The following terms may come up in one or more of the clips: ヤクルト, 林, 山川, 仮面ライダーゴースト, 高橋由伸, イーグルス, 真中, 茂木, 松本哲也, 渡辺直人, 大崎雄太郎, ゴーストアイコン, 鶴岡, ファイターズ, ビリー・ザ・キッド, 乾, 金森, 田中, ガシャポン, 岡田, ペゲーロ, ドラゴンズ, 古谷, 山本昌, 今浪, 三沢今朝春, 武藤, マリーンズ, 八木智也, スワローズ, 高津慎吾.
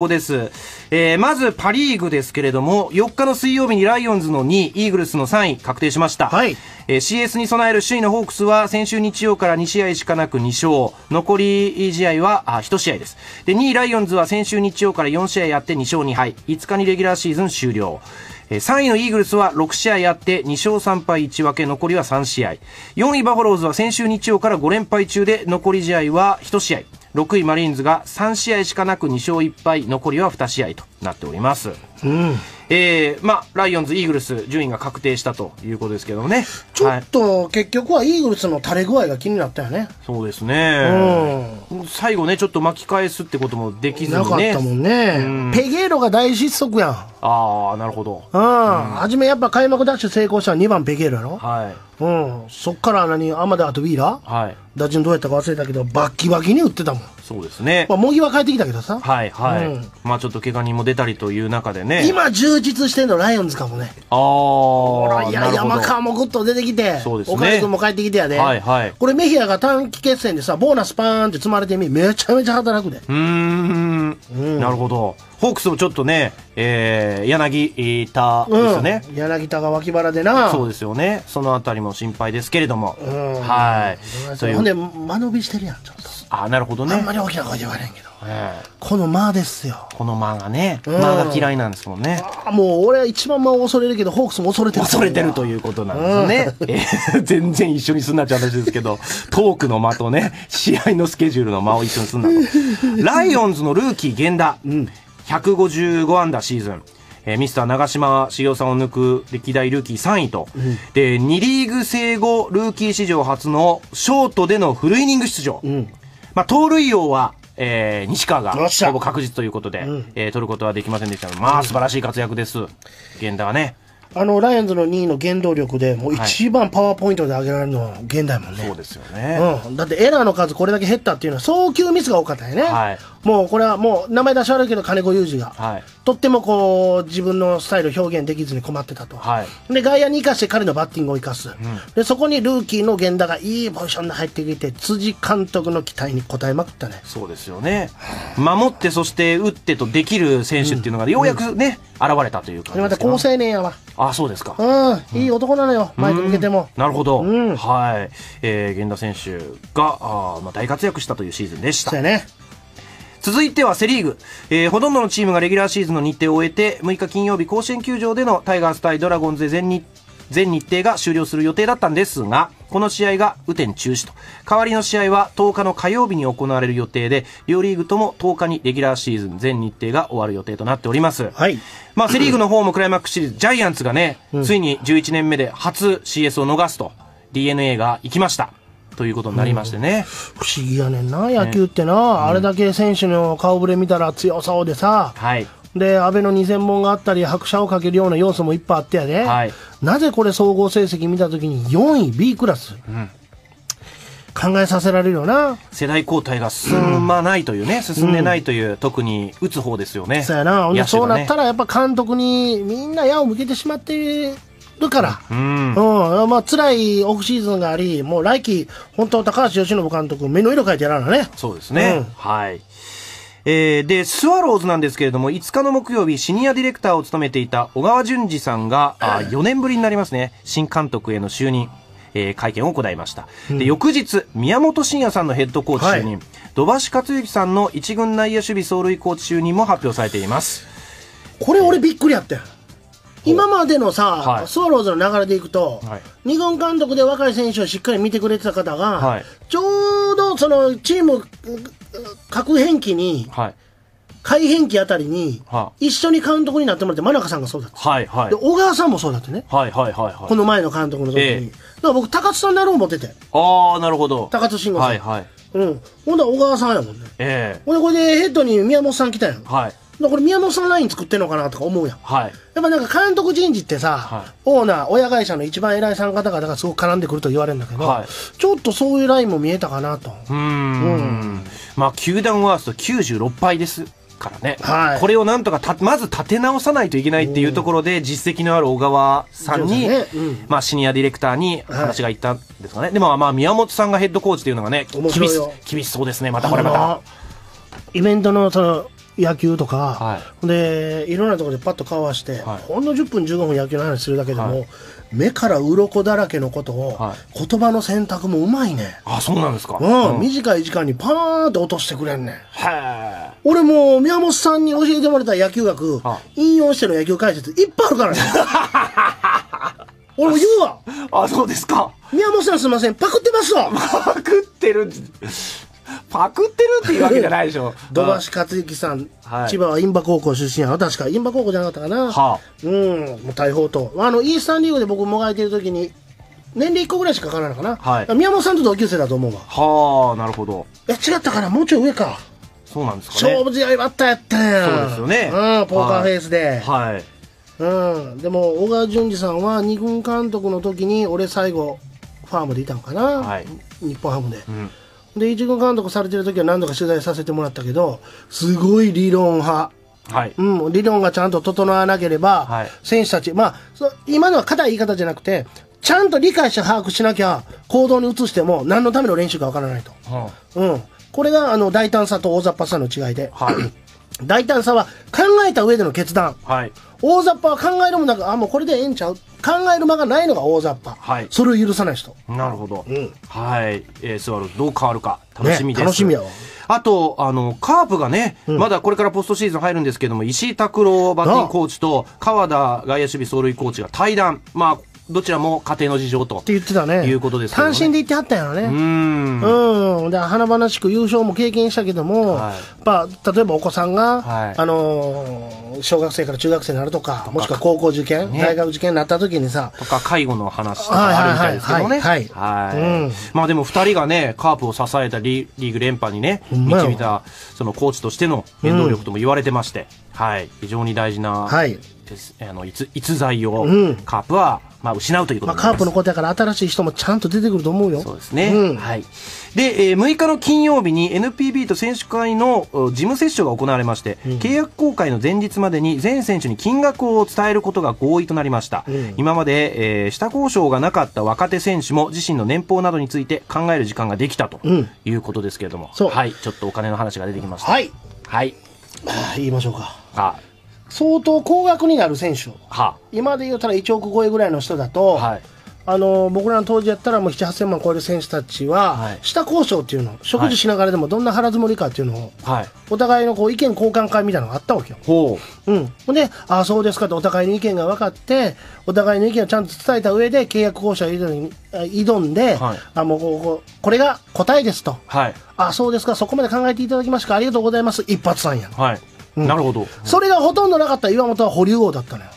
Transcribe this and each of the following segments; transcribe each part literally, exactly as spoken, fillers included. ここです。えー、まずパリーグですけれども、よっかの水曜日にライオンズのにい、イーグルスのさんい確定しました。はい。えー、シーエス に備える首位のホークスは先週日曜からに試合しかなくに勝。残り試合は、あ、いち試合です。で、にいライオンズは先週日曜からよん試合やってに勝に敗。いつかにレギュラーシーズン終了。さんいのイーグルスはろく試合あってに勝さん敗いち分け、残りはさん試合。よんいバファローズは先週日曜からご連敗中で、残り試合はいち試合。ろくいマリーンズがさん試合しかなくに勝いっ敗、残りはに試合となっております。うん、えー、まあライオンズイーグルス順位が確定したということですけどもね。ちょっと、はい、結局はイーグルスの垂れ具合が気になったよね。そうですね。うん、最後ねちょっと巻き返すってこともできずにね。なかったもんね。うん、ペゲーロが大失速やん。ああ、なるほど。うん。初めやっぱ開幕ダッシュ成功したのにばんペゲーロやろ。はい。うん、そっから何アマダーとウィーラー、はい、打順どうやったか忘れたけどバッキバキに打ってたもん。そうですね、まあ茂木は帰ってきたけどさ、はいはい、うん、まあちょっと怪我人も出たりという中でね、今充実してんのライオンズかもね。ああ、いや山川もぐっと出てきて、そうですね、岡田君も帰ってきてやで、はいはい、これメヒアが短期決戦でさボーナスパーンって積まれてみめちゃめちゃ働くで。うーん、うん、なるほど。ホークスもちょっとね、えー、柳田ですね、うん、柳田が脇腹でな、そうですよね、そのあたりも心配ですけれども、はい、ほんで間延びしてるやんちょっと。あ、なるほどね。あんまり大きな声で言われんけど、えー、この間ですよ。この間がね、うん、間が嫌いなんですもんね。あ、もう俺は一番間を恐れるけどホークスも恐れてる恐れてるということなんですね、うん、えー、全然一緒にすんなっちゃう話ですけどトークの間とね試合のスケジュールの間を一緒にすんなとライオンズのルーキー源田、うん、ひゃくごじゅうごアンダーシーズン、えー、ミスター長嶋茂雄さんを抜く歴代ルーキーさんいと、うん、でにリーグ制後ルーキー史上初のショートでのフルイニング出場、うん、まあ、盗塁王は、えー、西川がほぼ確実ということで、うん、えー、取ることはできませんでしたが、まあ素晴らしい活躍です源田はね。あのライオンズのにいの原動力でもう一番パワーポイントで上げられるのは源田もんね。そうですよね、うん、だってエラーの数これだけ減ったっていうのは送球ミスが多かったよね、はい、もうこれはもう名前出し悪いけど金子裕二が、はい、とってもこう自分のスタイルを表現できずに困ってたと、はい、で外野に生かして彼のバッティングを生かす、うん、でそこにルーキーの源田がいいポジションに入ってきて辻監督の期待に応えまくったね。そうですよね、守ってそして打ってとできる選手っていうのがようやくね、うん、現れたというか、また好青年やわ。あ、そうですか。うん、いい男なのよ、前に向けても。なるほど。うん、はい、えー、源田選手が、あ、まあ、大活躍したというシーズンでした。そうね。続いてはセ・リーグ、えー、ほとんどのチームがレギュラーシーズンの日程を終えてむいか金曜日甲子園球場でのタイガース対ドラゴンズで全日、全日程が終了する予定だったんですが、この試合が雨天中止と。代わりの試合はとおかの火曜日に行われる予定で、両リーグともとおかにレギュラーシーズン全日程が終わる予定となっております。はい。まあセ・リーグの方もクライマックスシリーズ、ジャイアンツがね、うん、ついにじゅういちねんめで初 シーエス を逃すと ディーエヌエー が行きました。ということになりましてね、うん、不思議やねんな野球ってな、ね、うん、あれだけ選手の顔ぶれ見たら強そうでさ、はい、で安倍のにせんぼんがあったり拍車をかけるような要素もいっぱいあってやで、はい、なぜこれ総合成績見たときによんい B クラス、うん、考えさせられるよな。世代交代が進まないというね、うん、進んでないという、うん、特に打つ方ですよね。 そ, やな、ね、そうなったらやっぱ監督にみんな矢を向けてしまってるから、うん、うん、まあ辛いオフシーズンがあり、もう来季本当高橋由伸監督目の色変えてやらなね。そうですね。うん、はい。えー、でスワローズなんですけれども、いつかの木曜日シニアディレクターを務めていた小川淳二さんが、あ、よねんぶりになりますね、新監督への就任、えー、会見を行いました。うん、で翌日宮本慎也さんのヘッドコーチ就任、はい、土橋克之さんの一軍内野守備走塁コーチ就任も発表されています。これ俺びっくりやったよ。今までのさ、はい、スワローズの流れでいくと、はい、二軍監督で若い選手をしっかり見てくれてた方が、はい、ちょうどそのチーム各変期に、はい、改変期あたりに、はい、一緒に監督になってもらって、真中さんがそうだった、はいはい、で小川さんもそうだってね、この前の監督の時に、えー、だから僕高津さんだろう持ってて、あー、なるほど、高津慎吾さん、はいはい、うん、ほんだら小川さんやもんね、えー、ほんでこれでヘッドに宮本さん来たやん、はい、これ宮本さんライン作ってんのかなとか思うやん、はい、やっぱなんか監督人事ってさ、はい、オーナー親会社の一番偉いさん方々がすごく絡んでくると言われるんだけど、はい、ちょっとそういうラインも見えたかなと。うーん、うん、まあ球団ワーストきゅうじゅうろく敗ですからね、はい、これをなんとかたまず立て直さないといけないっていうところで、実績のある小川さんに、ね、うん、まあシニアディレクターに話がいったんですかね、はい、でもまあ宮本さんがヘッドコーチというのがね、厳し、厳しそうですね。またこれまたイベントのその野球とか、はい、でいろんなところでパッと顔合わせて、はい、ほんのじゅっぷんじゅうごふん野球の話するだけでも、はい、目から鱗だらけのことを、はい、言葉の選択もうまいね。あ、そうなんですか。うん、うん、短い時間にパーンって落としてくれんねん。はい、俺も宮本さんに教えてもらった野球学、引用しての野球解説いっぱいあるからね俺も言うわ。あ、そうですか。宮本さんすいません、パクってますわ。パクってるパクってるっていうわけじゃないでしょ土橋克之さん、はい、千葉は印旛高校出身やな。確か印旛高校じゃなかったかな、はあ、うん、もう大砲とあのイースタンリーグで僕もがいてる時に年齢いっこぐらいしか変わらないかな、はい、宮本さんと同級生だと思うわ。はあ、なるほど。え、違ったかな、もうちょい上か。そうなんですかね。勝負強いバッターやったやん。そうですよね、うん、ポーカーフェイスで、はい、はい、うん、でも小川淳二さんは二軍監督の時に俺最後ファームでいたのかな、はい、日本ハムで、うん、で一軍監督されてる時は何度か取材させてもらったけど、すごい理論派、はい、うん、理論がちゃんと整わなければ、はい、選手たち、まあそ今のは硬い言い方じゃなくてちゃんと理解して把握しなきゃ行動に移しても何のための練習かわからないと、はあ、うん、これがあの大胆さと大雑把さの違いで、はい、大胆さは考えた上での決断、はい、大雑把は考えるもなく、あ、もうこれでええんちゃう、考える間がないのが大雑把、はい、それを許さない人。なるほど、うん、はい、えー、スワローズどう変わるか楽しみです、ね、楽しみやわ。あとあのカープがね、うん、まだこれからポストシーズン入るんですけども、石井拓郎バッティングコーチと川田外野守備走塁コーチが対談、まあどちらも家庭の事情とって言ってたね。いうことですけどね。単身で言ってはったんやろね。うん。うん。で、華々しく優勝も経験したけども、はい、やっぱ例えばお子さんが、はい、あのー、小学生から中学生になるとか、とかもしくは高校受験、ね、大学受験になった時にさ、とか介護の話とかあるみたいですけどね。はい。はい。まあでも二人がね、カープを支えたリーグ連覇にね、導いたそのコーチとしての原動力とも言われてまして、うん、はい、非常に大事な、はい、あの逸材をカープは、うん、まあ失うということです。カープのことやから新しい人もちゃんと出てくると思うよ。そうですね、うん、はい。で、えー、むいかの金曜日に エヌピービー と選手会の事務折衝が行われまして、うん、契約更改の前日までに全選手に金額を伝えることが合意となりました、うん、今まで、えー、下交渉がなかった若手選手も自身の年俸などについて考える時間ができたということですけれども、うん、はい、ちょっとお金の話が出てきました。はい、はい、言いましょうか。あ、相当高額になる選手、はあ、今で言うたらいちおく超えぐらいの人だと、はい、あの僕らの当時やったらもうななはっせんまん超える選手たちは、はい、下交渉っていうの、食事しながらでもどんな腹積もりかっていうのを、はい、お互いのこう意見交換会みたいなのがあったわけよ。ほう、うん、で、ああそうですかってお互いの意見が分かって、お互いの意見をちゃんと伝えた上で契約交渉に挑んで、はい、あもう こ, これが答えですと、はい、ああそうですか、そこまで考えていただきましたか、ありがとうございます、一発さんやん、はい、なるほど。それがほとんどなかった岩本は保留王だったのよ。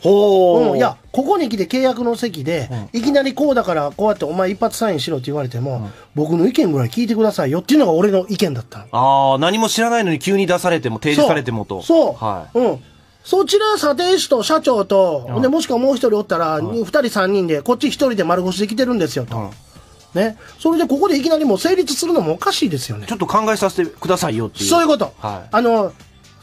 ほう。いや、ここに来て契約の席で、いきなりこうだから、こうやってお前一発サインしろって言われても、僕の意見ぐらい聞いてくださいよっていうのが俺の意見だった。ああ、何も知らないのに急に出されても、提示されてもと。そう。はい。うん。そちら査定士と社長と、で、もしくはもう一人おったら、二人三人で、こっち一人で丸腰で来てるんですよと。ね。それでここでいきなりもう成立するのもおかしいですよね。ちょっと考えさせてくださいよっていう。そういうこと。はい。あの、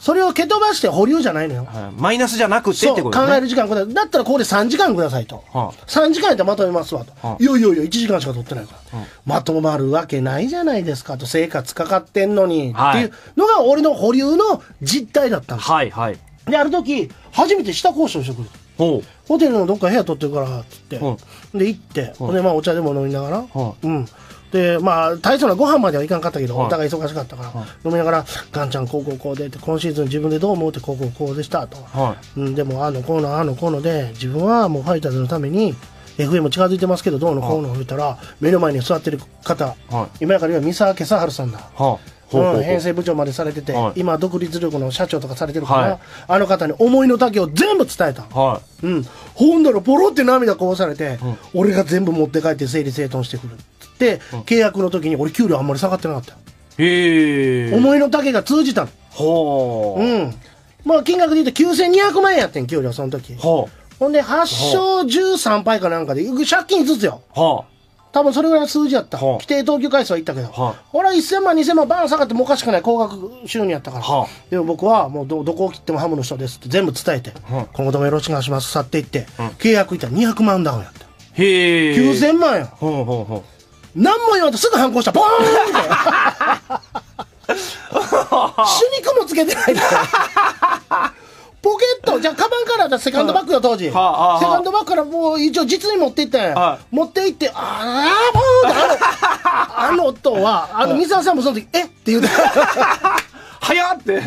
それを蹴飛ばして保留じゃないのよ。はい、マイナスじゃなくてってことね。考える時間ください。だったらここでさんじかんくださいと。はあ、さんじかんやったらまとめますわと。はあ、いやいやいや、いちじかんしか取ってないから。はあ、まとまるわけないじゃないですかと。生活かかってんのに。はい、っていうのが俺の保留の実態だったんです。はいはい。で、ある時、初めて下交渉してくる。ほう。ホテルのどっか部屋取ってるから、つって。はあ、で、行って。はあ、で、まあお茶でも飲みながら。はあ、うん。で、まあ、大層なご飯まではいかんかったけど、はい、お互い忙しかったから、はい、飲みながら、ガンちゃん、こうこうこうでって、今シーズン自分でどう思うって、こうこうこうでしたと。はい、うん、でも、あの、こうの、あの、こうので、自分はもうファイターズのために、エフエー も近づいてますけど、どうのこうのを言ったら、目の前に座ってる方、はい、今やから今、三沢家佐春さんだ。はいうん、編成部長までされてて、はい、今、独立力の社長とかされてるから、はい、あの方に思いの丈を全部伝えた、はいうん、ほんだら、ポロって涙こぼされて、うん、俺が全部持って帰って、整理整頓してくるって言って、うん、契約の時に俺、給料あんまり下がってなかったよ、へ思いの丈が通じたの、ほううんまあ、金額で言うときゅうせんにひゃくまんえんやってん、給料、その時ほうほんで、はちしょうじゅうさんぱいかなんかで、借金ずつよ。はあ多分それぐらいの数字やった。規定投球回数はいったけど。ほら、いっせんまん、にせんまん、バーン下がってもおかしくない高額収入やったから。でも僕は、もうど、どこを切ってもハムの人ですって全部伝えて、今後ともよろしくお願いします、去っていって、契約いったらにひゃくまんダウンやった。へぇー。きゅうせんまんやん。ほうほうほう。何も言わんとすぐ反抗した。ボーンって。肉もつけてないでポケット、じゃあカバンからだセカンドバッグよ当時、セカンドバッグからもう一応実に持っていって持っていってあああの音はあの三沢さんもその時えって言うて早って、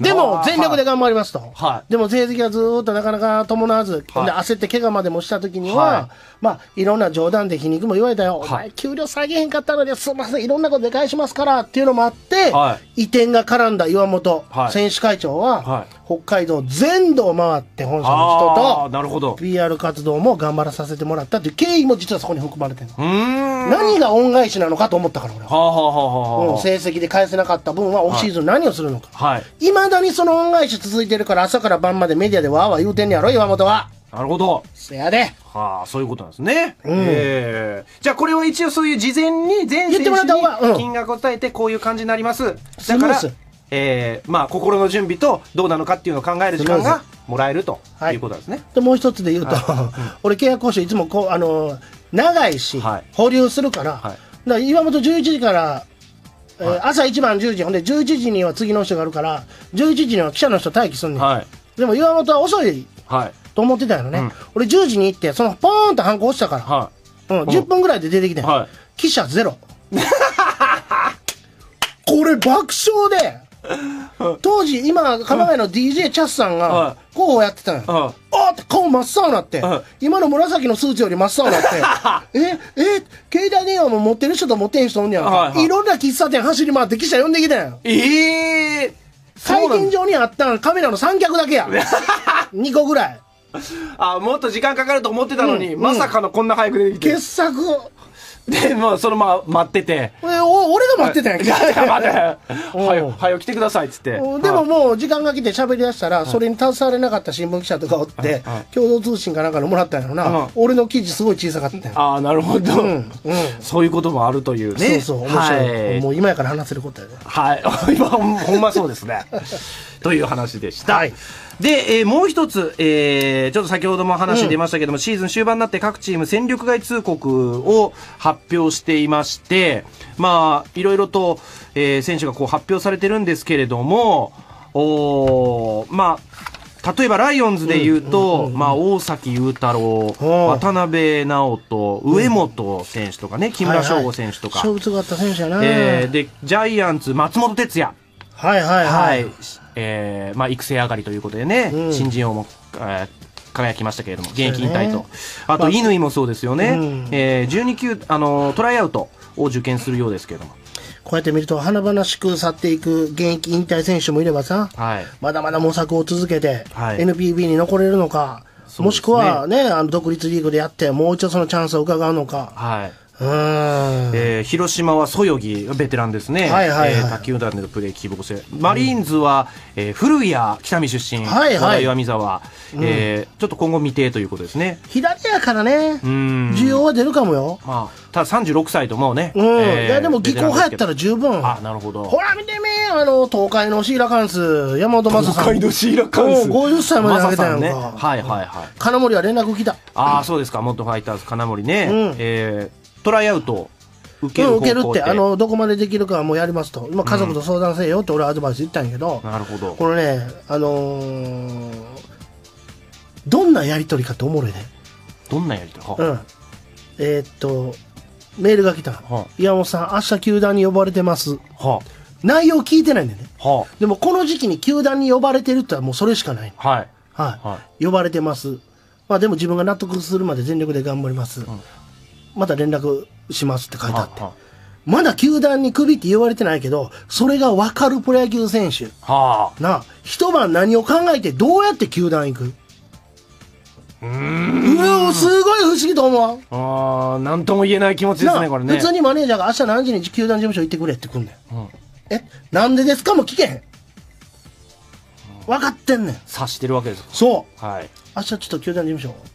でも全力で頑張りますと。でも成績はずっとなかなか伴わず、焦って怪我までもした時には、まあいろんな冗談で皮肉も言われたよ。お前給料下げへんかったのですみません、いろんなことで返しますからっていうのもあって、移転が絡んだ岩本選手会長は、北海道全土を回って本社の人と ピーアール 活動も頑張らさせてもらったっていう経緯も実はそこに含まれてるの。何が恩返しなのかと思ったから俺は。成績で返せなかった分はオフシーズン何をするのか。いまだにその恩返し続いてるから朝から晩までメディアでわーわー言うてんねやろ岩本は。なるほど。せやで。はあ、そういうことなんですね。うん、えー、じゃあこれを一応そういう事前に全選手に金額を伝えてこういう感じになります。うん、だから、えー、まあ心の準備とどうなのかっていうのを考える時間がもらえるということなんですね。はい、でもう一つで言うと、俺契約交渉いつもこうあの長いし、はい、保留するから、はい、だから岩本じゅういちじから。朝いちばんじゅうじ、ほんでじゅういちじには次の人があるからじゅういちじには記者の人待機すんねん。でも岩本は遅いと思ってたのね。俺じゅうじに行ってそのポーンとハンコ落ちたからじゅっぷんぐらいで出てきて記者ゼロ。これ爆笑で、当時今鎌ヶ谷の ディージェー チャスさんが候補やってたのよ。あって顔真っ青になって、今の紫のスーツより真っ青になってええ携帯電話も持ってる人と持ってへん人おんねやんか、いろんな喫茶店走り回って記者呼んできたんや。ええ、会見場にあったんカメラの三脚だけやにこぐらい。あ、もっと時間かかると思ってたのにまさかのこんな早く出てきて傑作で、まあ、そのまま待ってて。俺が待ってたんやけど。はよ来てくださいっつって。でももう時間が来て喋りだしたら、それに携われなかった新聞記者とかおって、共同通信かなんかのもらったんやろな。俺の記事すごい小さかったよ。ああ、なるほど。そういうこともあるというね。そうそう、面白い。もう今やから話せることやね。はい。今、ほんまそうですね。という話でした。で、えー、もう一つ、えー、ちょっと先ほども話出ましたけども、うん、シーズン終盤になって各チーム戦力外通告を発表していまして、まあ、いろいろと、えー、選手がこう発表されてるんですけれども、おまあ、例えばライオンズで言うと、まあ、大崎雄太郎、渡辺直人、上本選手とかね、木村翔吾選手とか。はいはい、勝負があった選手やな、えー。で、ジャイアンツ、松本哲也。はいはいはい。はい、えー、まあ育成上がりということでね、うん、新人王も、えー、輝きましたけれども、現役引退と、あと乾もそうですよね、うん、えー、じゅうにきゅう、あのトライアウトを受験するようですけれども、こうやって見ると、華々しく去っていく現役引退選手もいればさ、はい、まだまだ模索を続けて、はい、エヌピービー に残れるのか、ね、もしくはね、あの独立リーグでやって、もう一度そのチャンスを伺うのか。はい、えー、広島はそよぎ、ベテランですね、他球団でのプレー希望性、マリーンズは、うん、えー、古谷、北見出身、はいはい、岩見沢、うん、えー、ちょっと今後未定ということですね、左やからね、需要は出るかもよ、まあ、たださんじゅうろくさいともうね、うん、えー、いやでも、技巧はやったら十分、あ、なるほど、ほら見てみ、あの東海のシーラカンス、山本昌さん、東海のシーラカンス、ごじゅっさいまで投げたんやんか、はいはいはい、金森は連絡来た、ああ、そうですか、元ファイターズ、金森ね。うん、えートライアウト受けるって、あのどこまでできるかはもうやりますと、今家族と相談せよって俺はアドバイス言ったんやけど、なるほど、このね、あのー、どんなやり取りかっておもろいね。どんなやり取り、うん、えー、っとメールが来た「岩本さん明日球団に呼ばれてます」内容聞いてないんだよね、でもこの時期に球団に呼ばれてるってはもうそれしかない、はいはい、呼ばれてます、まあでも自分が納得するまで全力で頑張ります、うん、また連絡しますって書いてあって。はは、まだ球団にクビって言われてないけど、それが分かるプロ野球選手。はあ、な、一晩何を考えてどうやって球団行く？うーん、すごい不思議と思う。ああ、なんとも言えない気持ちですね、これね。普通にマネージャーが明日何時に球団事務所行ってくれって来んねん。うん、え、なんでですかも聞けへん。分かってんねん。察してるわけです。そう。はい。明日ちょっと球団事務所。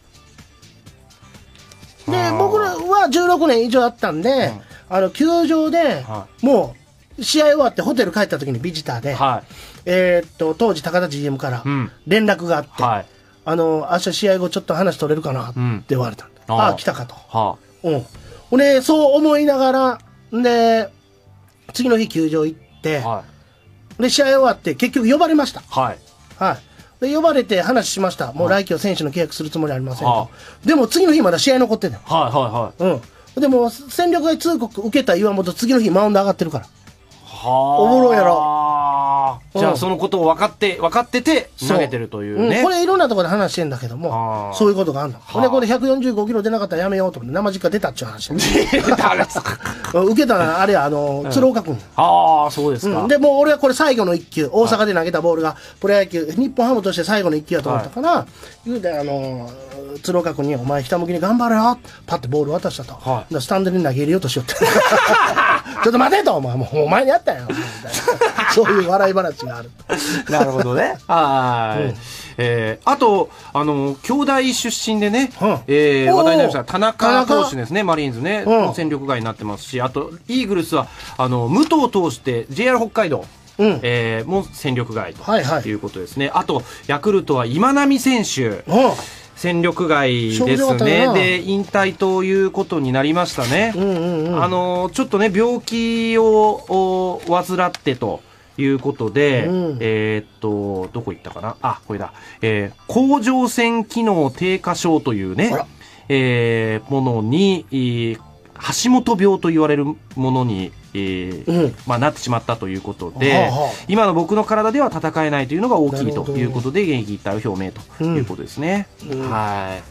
で、僕らはじゅうろくねん以上あったんで、あの、球場で、もう、試合終わってホテル帰った時にビジターで、えっと、当時高田 ジーエム から連絡があって、あの、明日試合後ちょっと話取れるかなって言われたんで、ああ、来たかと。うん。俺、そう思いながら、で、次の日球場行っって、はい、で試合終わって結局呼ばれました。はい、はい、で呼ばれて話しました。もう来季は選手の契約するつもりはありませんと。でも次の日まだ試合残ってんねん。はいはいはい。うん。でも戦力外通告受けた岩本次の日マウンド上がってるから。おもろいやろ。じゃあそのことを分かって分かってて投げてるというね、うん、これいろんなところで話してんだけどもそういうことがあるのでこれひゃくよんじゅうごキロ出なかったらやめようと思って生実家出たっちゅう話出たら受けたらあれやあの鶴岡君、うん、ああそうですか、うん、でもう俺はこれ最後のいっきゅう大阪で投げたボールがプロ野球日本ハムとして最後のいっきゅうやと思ったから、はい、言うてあの鶴岡君に「お前ひたむきに頑張れよ」パッてボール渡したと、はい、スタンドに投げ入れようとしよってちょっと待てとお前もうお前にやったよみたいなそういう笑い話があるなるほどねはい、うんえー、あとあの兄弟出身でね、うんえー、話題になりました田中投手ですねマリーンズね、うん、戦力外になってますしあとイーグルスはあの武藤投手で ジェイアール 北海道、うんえー、も戦力外と、はい、はい、いうことですねあとヤクルトは今浪選手戦力外ですねで引退ということになりましたね、あのちょっとね病気を患ってということで、うん、えっとどこ行ったかなあこれだ、えー、甲状腺機能低下症というね、えー、ものに、えー、橋本病と言われるものに。えーうん、まあなってしまったということで、はは今の僕の体では戦えないというのが大きいということで、現役引退を表明ということですね。うんうん、はい。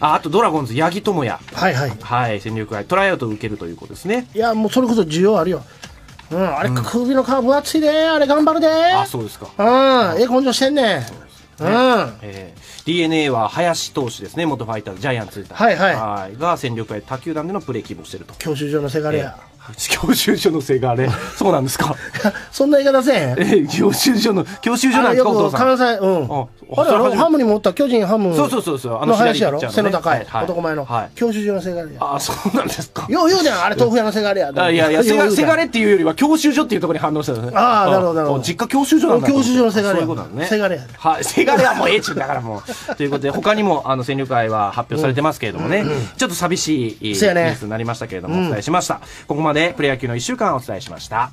あ、あとドラゴンズ八木智也。はいはい。はい、戦力外トライアウトを受けるということですね。いやもうそれこそ需要あるよ。うん、あれ首の皮分厚いで、あれ頑張るで。あ、そうですか。うん、ええ根性してんね。うん。えーディーエヌエー は林投手ですね、元ファイタージャイアンツが戦力外、他球団でのプレー希望してると。教習所のせがれや。教習所のせがれ、そうなんですか。そんな言い方せえへん。教習所の、教習所なんですか、お父さん。関西、うん。ハムにもおった、巨人ハムの林やろ、背の高い、男前の。教習所のせがれや。あ、そうなんですか。よう言うじゃん、あれ、豆腐屋のせがれや。いやいや、せがれっていうよりは、教習所っていうところに反応したんですね。ああ、なるほど。実家教習所なんだ。教習所のせがれや。せがれや。はい、せがれはもうええちゅうだからもう。ということで他にもあの戦力外は発表されてますけれどもね、ちょっと寂しいニュースになりましたけれども、お伝えしました。ここまでプロ野球のいっしゅうかんお伝えしました。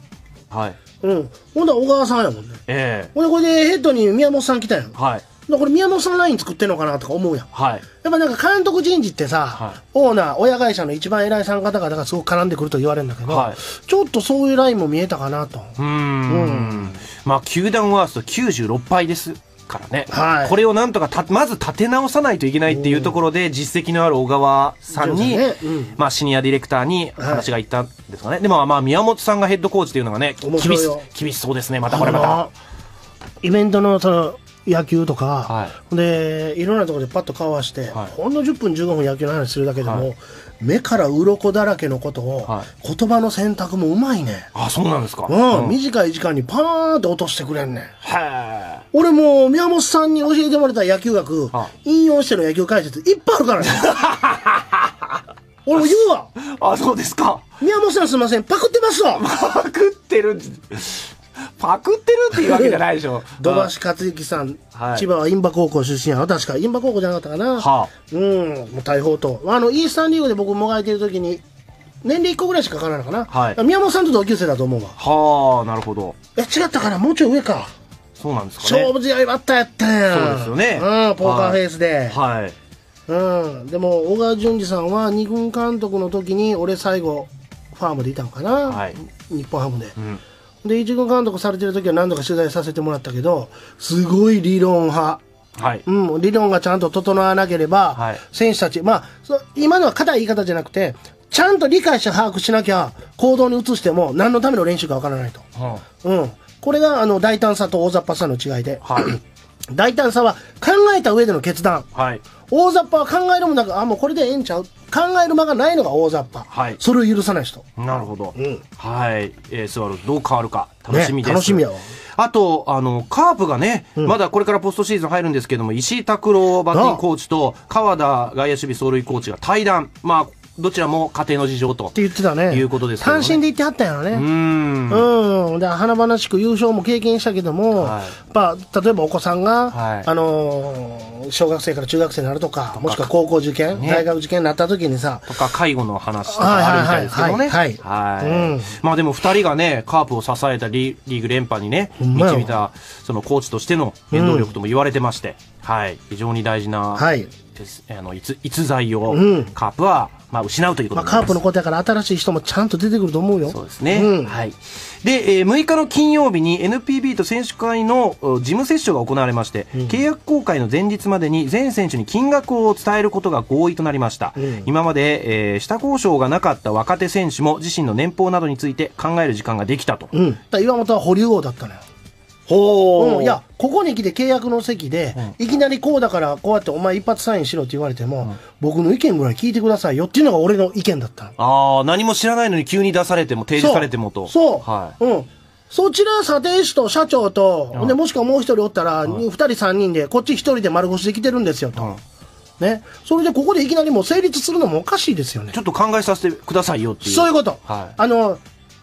はい、うん、ほんで小川さんやもんね。ええ、ほんでこれでヘッドに宮本さん来たやん。はい、これ宮本さんライン作ってんのかなとか思うやん。はい、やっぱなんか監督人事ってさ、オーナー親会社の一番偉いさん方々がすごく絡んでくると言われるんだけど、ちょっとそういうラインも見えたかなと。うん、まあ球団ワーストきゅうじゅうろっぱいですからね。はい、これをなんとかたまず立て直さないといけないっていうところで、実績のある小川さんに、ね、うん、まあシニアディレクターに話がいったんですかね。はい、でもまあ宮本さんがヘッドコーチというのがね、厳し厳しそうですね。またこれまたイベントのその野球とか、はい、でいろんなところでパッと顔をして、はい、ほんのじゅっぷんじゅうごふん野球の話するだけでも、はい、目から鱗だらけのことを、はい、言葉の選択もうまいね。あ、そうなんですか。うん、うん、短い時間にパーンって落としてくれんねん。へえ。俺も宮本さんに教えてもらった野球学、はい、引用しての野球解説いっぱいあるからね。俺も言うわ。あ、そうですか。宮本さんすみません、パクってますわ。パクってる。パクってるっていうわけじゃないでしょ。土橋克之さん、はい、千葉は印旛高校出身や。確か印旛高校じゃなかったかな。はあ、うん、もう大砲とあのイースタンリーグで僕もがいてる時に年齢いっこぐらいしかかからないかな、はい、宮本さんと同級生だと思うわ。はあ、なるほど。え、違ったかな、もうちょい上か。そうなんですかね。勝負試合バッターやったやん。そうですよね。うん、ポーカーフェイスで。はい、はい、うん、でも小川淳二さんは二軍監督の時に俺最後ファームでいたのかな、はい、日本ハムで、うん、で一軍監督されてる時は何度か取材させてもらったけど、すごい理論派、はい、うん、理論がちゃんと整わなければ、はい、選手たち、まあ、そ今のは硬い言い方じゃなくて、ちゃんと理解して把握しなきゃ行動に移しても何のための練習かわからないと、はあ、うん、これがあの大胆さと大雑把さの違いで、はい、大胆さは考えた上での決断、はい、大雑把は考えるもなく、あ、もうこれでええんちゃう、考える間がないのが大雑把、はい、それを許さない人。なるほど、うん、はい、えー、スワローズどう変わるか楽しみです、ね、楽しみやわ。あとあのカープがね、うん、まだこれからポストシーズン入るんですけども、石井拓郎バッティングコーチと川田外野守備走塁コーチが対談、まあどちらも家庭の事情とって言ってたね。いうことですけどね。単身で行ってはったんやろね。うん。うん。で、華々しく優勝も経験したけども、はい、やっぱ例えばお子さんが、はい、あのー、小学生から中学生になるとか、もしくは高校受験、ね、大学受験になった時にさ、とか介護の話とかあるみたいですけどね。はいはいはい。うん。まあでも二人がね、カープを支えたリーグ連覇にね、導いたそのコーチとしての原動力とも言われてまして、うん、はい、非常に大事な、はい。あの逸材をカープはまあ失うということです。カープのことやから新しい人もちゃんと出てくると思うよ。そうですね。うん、はい。で、えー、むいかの金曜日に エヌピービー と選手会の事務折衝が行われまして、うん、契約更改の前日までに全選手に金額を伝えることが合意となりました。うん、今まで、えー、下交渉がなかった若手選手も自身の年俸などについて考える時間ができたと。うん、岩本は保留王だったのよ。ほう、うん、いや、ここに来て契約の席で、うん、いきなりこうだから、こうやってお前一発サインしろって言われても、うん、僕の意見ぐらい聞いてくださいよっていうのが俺の意見だった。ああ、何も知らないのに急に出されても、提示されてもと。そう。そう。はい。うん。そちら、査定士と社長と、うん、で、もしくはもう一人おったら、二人三人で、こっち一人で丸腰で来てるんですよと。うん、ね。それでここでいきなりもう成立するのもおかしいですよね。ちょっと考えさせてくださいよっていう。そういうこと。はい。あの、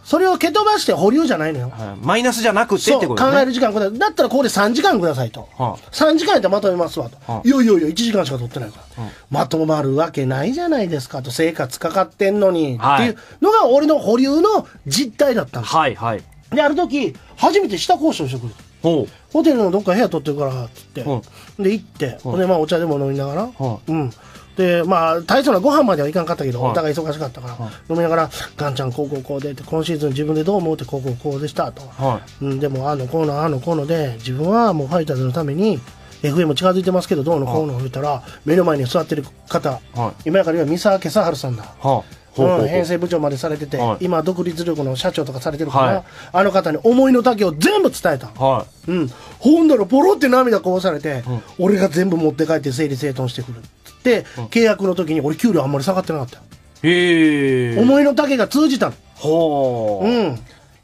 それを蹴飛ばして保留じゃないのよ。はい、マイナスじゃなくてってことね。考える時間ください。だったらここでさんじかんくださいと。はあ、さんじかんやったらまとめますわと。はあ、いやいやいや、いちじかんしか取ってないから。はあ、まとまるわけないじゃないですかと。生活かかってんのに。はい、っていうのが俺の保留の実態だったんです。はいはい。で、ある時、初めて下交渉してくる。ほう。ホテルのどっか部屋取ってるから、つって。うん、で、行って。うん、で、まあお茶でも飲みながら。うん。うんで、まあ、大層なご飯まではいかんかったけど、はい、お互い忙しかったから、はい、飲みながら、ガンちゃん、こうこうこうでって、今シーズン自分でどう思うって、こうこうこうでしたと。はい、うん、でも、あの、こうの、あの、こうので、自分はもうファイターズのために、エフエー も近づいてますけど、どうのこうのを言ったら、目の前に座ってる方、はい、今やから言う三沢今朝春さんだ。はいうん、編成部長までされてて、はい、今、独立力の社長とかされてるから、はい、あの方に思いの丈を全部伝えた、はいうん、ほんだら、ポロって涙こぼされて、うん、俺が全部持って帰って整理整頓してくるって、うん、契約の時に俺、給料あんまり下がってなかった、へー、思いの丈が通じたの、ほー、うん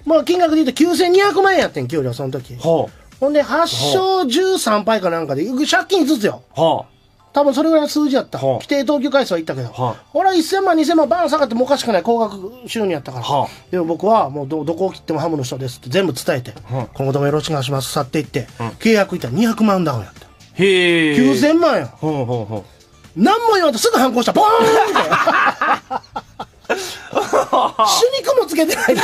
まあ、金額で言うときゅうせんにひゃくまんえんやってん、給料、その時ほうほんで、はちしょうじゅうさんぱいかなんかで、借金ずつよ。はあ多分それぐらいの数字やった。規定投球回数は言ったけど。俺はせんまん、にせんまんバーン下がってもおかしくない高額収入やったから。でも僕はもうどこを切ってもハムの人ですって全部伝えて、今後ともよろしくお願いします。去っていって、契約いったらにひゃくまんダウンやった。へぇー。きゅうせんまんやん。ほうほうほう。何も言わんとすぐ反抗した。ボーンって。主肉もつけてないで。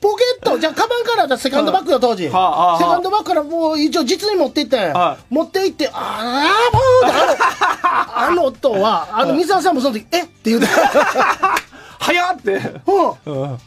ポケット、じゃあ、カバンから、セカンドバッグよ、当時。セカンドバッグから、もう、一応、実に持っていったんや。持っていって、あー、ぼーって、あの、あの音は、あの、三沢さんもその時、えって言うて。早って。うん。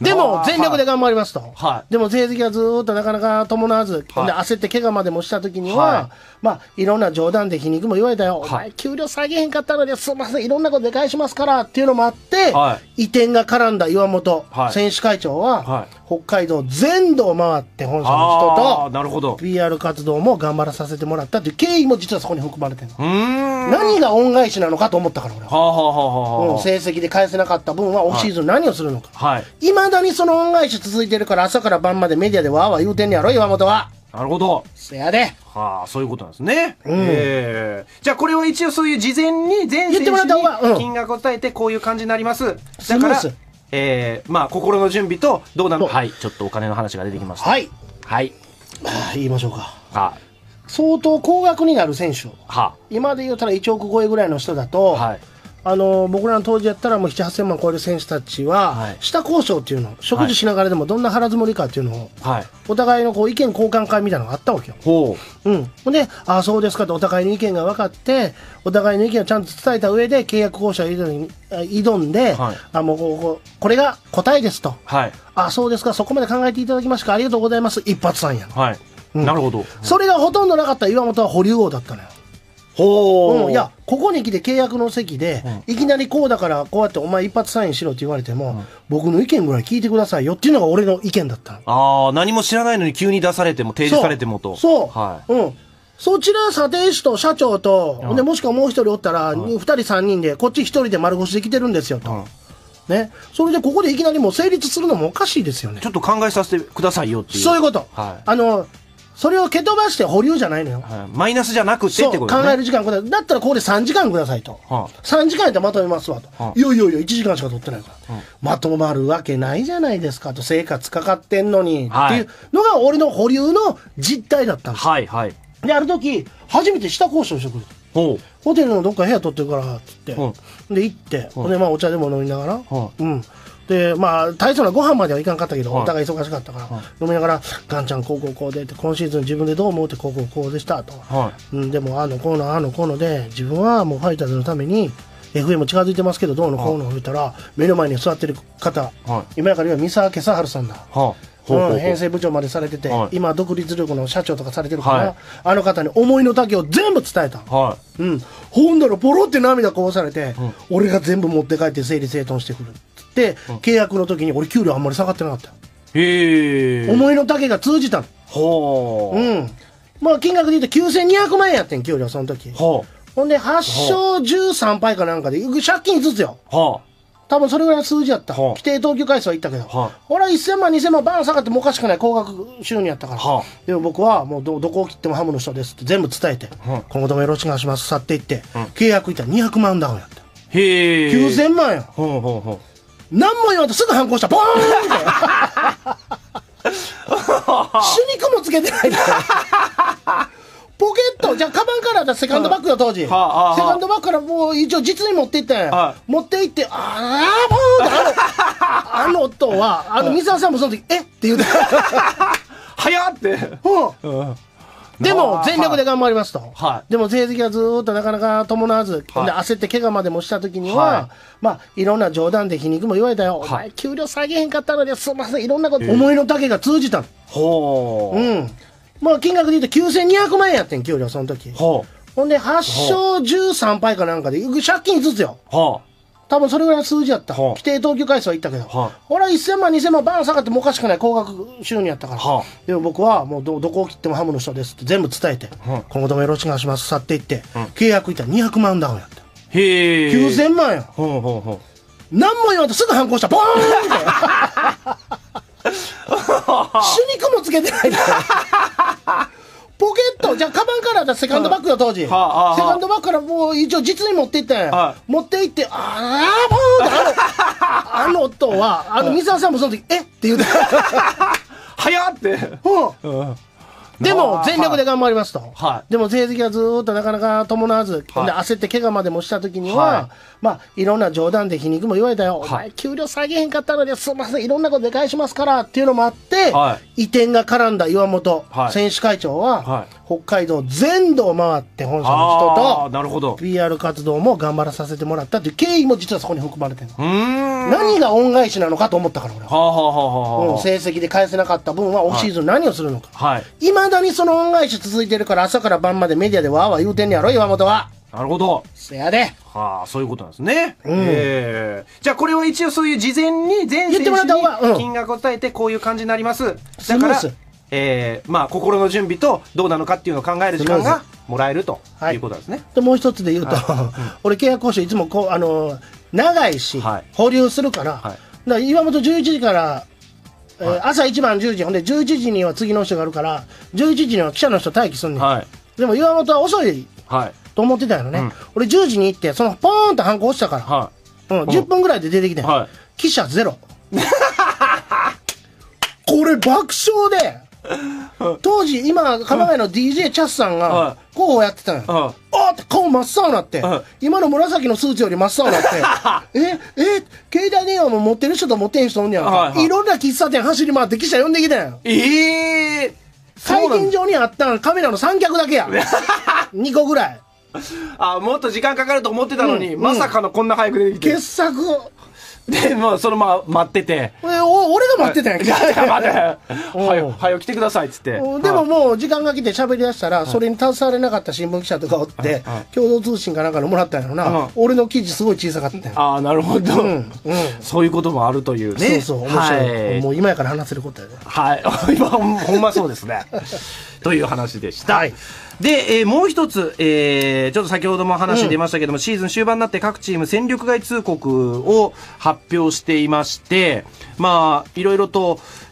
でも、全力で頑張りますと。でも、成績がずーっとなかなか伴わず、焦って怪我までもした時には、まあ、いろんな冗談で皮肉も言われたよ。お前、給料下げへんかったので、すみません、いろんなことで返しますから、っていうのもあって、移転が絡んだ岩本選手会長は、北海道全土を回って、本社の人と、ピーアール 活動も頑張らさせてもらったっていう経緯も実はそこに含まれてるの。何が恩返しなのかと思ったから、俺は。成績で返せなかった分は、オフシーズン何をするのか。いまだにその恩返し続いてるから朝から晩までメディアでわーわー言うてんねやろ岩本は。なるほど。せやで。はあ、そういうことなんですね。ええ。じゃあこれを一応そういう事前に全選手に金額を伝えてこういう感じになります。だからええまあ心の準備とどうなのはいちょっとお金の話が出てきました。はいはい言いましょうか。あ相当高額になる選手。は今で言うたらいちおく超えぐらいの人だと。はい。あの僕らの当時やったらもうななはっせんまん超える選手たちは下交渉っていうの食事しながらでもどんな腹積もりかっていうのをお互いのこう意見交換会みたいなのがあったわけよ。うん、で「ああそうですか」ってお互いの意見が分かってお互いの意見をちゃんと伝えた上で契約交渉に挑んで、はい、あもうこうこれが答えですと「はい、ああそうですかそこまで考えていただきましたありがとうございます」一発さんやの、はいうん、なるほど、うん、それがほとんどなかった岩本は保留王だったのよ。うん、いやここに来て契約の席で、うん、いきなりこうだからこうやってお前一発サインしろって言われても、うん、僕の意見ぐらい聞いてくださいよっていうのが俺の意見だった。ああ何も知らないのに急に出されても提示されてもと。そう。そう。はい。うん。そちら査定士と社長と、うん、でもしくはもう一人おったら二、うん、人三人でこっち一人で丸腰で来てるんですよと。うんね、それでここでいきなりもう成立するのもおかしいですよね。ちょっと考えさせてくださいよっていう。そういうこと。はい。あの。それを蹴飛ばして保留じゃないのよ。はい、マイナスじゃなくてってことね。考える時間ください。だったらここでさんじかんくださいと。はあ、さんじかんやったらまとめますわと。はあ、いやいやいや、いちじかんしか取ってないから。はあ、まとまるわけないじゃないですかと。生活かかってんのに。はい、っていうのが俺の保留の実態だったんです。はいはい。で、ある時、初めて下交渉してくる。ホテルのどっか部屋取ってるから、つって。うん、で、行って。うん、で、まあ、お茶でも飲みながら。うん。うん、で、まあ、大層なご飯まではいかんかったけど、はい、お互い忙しかったから、はい、飲みながら、ガンちゃん、こうこうこうでって、今シーズン自分でどう思うって、こうこうこうでした、と。はい、うん、でも、あの、こうの、あの、こうので、自分はもうファイターズのために、エフエー も近づいてますけど、どうのこうのを言ったら、目の前に座ってる方、はい、今やから言う三沢健治さんだ。はい、編成部長までされてて、はい、今独立力の社長とかされてるから、はい、あの方に思いの丈を全部伝えた、はい、うん、ほんだらポロって涙こぼされて、うん、俺が全部持って帰って整理整頓してくるって、うん、契約の時に俺給料あんまり下がってなかった。へえ、思いの丈が通じたの。ほう、うん、まあ金額で言うときゅうせんにひゃくまんえんやってん、給料その時。ほう、ほんではち勝じゅうさんぱいかなんかで借金ずつよ。はあ、多分それぐらいの数字やった。規定投球回数は言ったけど。俺はいっせんまん、にせんまんバーン下がってもおかしくない高額収入やったから。でも僕はもうど、どこを切ってもハムの人ですって全部伝えて、今後ともよろしくお願いします、去っていって、契約いったらにひゃくまんダウンやった。へぇー。きゅうせんまんやん。ほうほうほう。なんも言わんとすぐ反抗した。ボーンって。死肉もつけてないで。ポケット、じゃあ、カバンからだ、セカンドバッグよ、当時。セカンドバッグから、もう、一応、実に持っていったんや。持っていって、あー、ぼーんって、あの、あの音は、あの、水沢さんもその時、えって言うて。早って。うん。でも、全力で頑張りますと。でも、成績がずーっとなかなか伴わず、焦って怪我までもした時には、まあ、いろんな冗談で皮肉も言われたよ。お前、給料下げへんかったのに、すみません、いろんなこと、思いの丈が通じたの。ほー。うん。まあ金額で言うときゅうせんにひゃくまんえんやってん、給料その時。ほんではち勝じゅうさんぱいかなんかで借金ずつよ。多分それぐらいの数字やった。規定投球回数は言ったけど、俺はいっせんまん、にせんまんバーン下がってもおかしくない高額収入やったから。でも僕はもう ど, どこを切ってもハムの人ですって全部伝えて、今後ともよろしくお願いします、去っていって契約いったらにひゃくまんダウンやった。へえ、きゅうせんまんやん。ほうほうほう。何も言わんとすぐ反抗した。ボーンって死肉もつけてないで。ポケット、じゃあカバンからだ、セカンドバッグよ、当時。セカンドバッグからもう一応実に持っていったんや。持っていって、あー、ぼーんって、あの、あの音は、あの、水沢さんもその時、えって言うて。早って。うん。でも、全力で頑張りますと。でも、成績がずーっとなかなか伴わず、焦って怪我までもした時には、まあ、いろんな冗談で皮肉も言われたよ。お前、給料下げへんかったのに、すみません、いろんなことで返しますから、っていうのもあって、移転が絡んだ岩本選手会長は、北海道全土を回って本社の人と、ピーアール 活動も頑張らさせてもらったっていう経緯も実はそこに含まれてるの。何が恩返しなのかと思ったから、俺は。成績で返せなかった分は、オフシーズン何をするのか。今まだにその恩返し続いてるから、朝から晩までメディアでわーわー言うてんねやろ、岩本は。なるほど。せやで。はあ、そういうことなんですね。ええ。じゃあこれは一応そういう事前に全選手に金額を伝えて、こういう感じになります。だから、ええ、まあ心の準備とどうなのかっていうのを考える時間がもらえるということなんですね。で、もう一つで言うと、俺契約交渉いつもこう、あの、長いし、保留するから、岩本じゅういちじから、朝一番じゅうじ、ほんでじゅういちじには次の人があるから、じゅういちじには記者の人待機すんねん。はい、でも岩本は遅いと思ってたんやろね。うん、俺じゅうじに行って、そのポーンとハンコ押したから、はい、うん、じゅっぷんぐらいで出てきて、はい、記者ゼロ。これ爆笑で、当時、今、鎌ヶ谷の ディージェー チャスさんが候補やってたのよ。あーって顔真っ青になって、今の紫のスーツより真っ青になって、え、え、携帯電話も持ってる人と持ってへん人おんねやんか。いろんな喫茶店走り回って記者呼んできたやん。ええ。会見場にあったのカメラの三脚だけや。にこぐらい。あ、もっと時間かかると思ってたのに、まさかのこんな早く出てきて。傑作。で、まあ、そのまま待ってて。俺が待ってたんやけど。はよ来てくださいっつって。でももう時間が来て喋りだしたら、それに携われなかった新聞記者とかおって、共同通信かなんかのもらったんやろな。俺の記事すごい小さかったんや。ああ、なるほど。そういうこともあるというね。そうそう、面白い。もう今やから話せることやね。はい。今、ほんまそうですね。という話でした。で、えー、もう一つ、えー、ちょっと先ほども話に出ましたけども、うん、シーズン終盤になって各チーム戦力外通告を発表していまして、まあ、いろいろと、えー